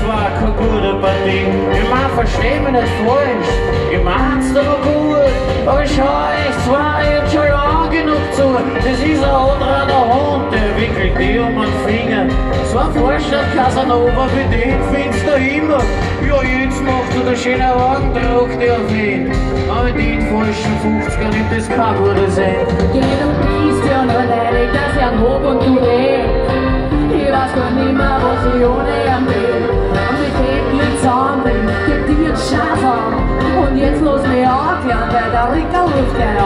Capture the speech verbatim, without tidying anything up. zwar keine gute Partie. Ich mag verstehen mich nicht falsch, ich mach's aber gut. Aber ich höre euch zwar jetzt schon lang genug zu. Das ist ein anderer Hund, der wickelt die um den Finger. Zwar Vorstadt Casanova, für den findest du immer. Ja, jetzt machst du den schönen Augendruck, der auf ihn. Aber den falschen fünfziger nimmt das kein gutes Sinn. Jeder ist ja nur leidig, dass er ein Hob und du weh. Ich weiß gar nicht mehr, was ich ohne ihn will. Und ich heb mich zusammen, gib dir jetzt Scheiß an. Und jetzt los mich auch gern, weil der Ricker ruft gleich.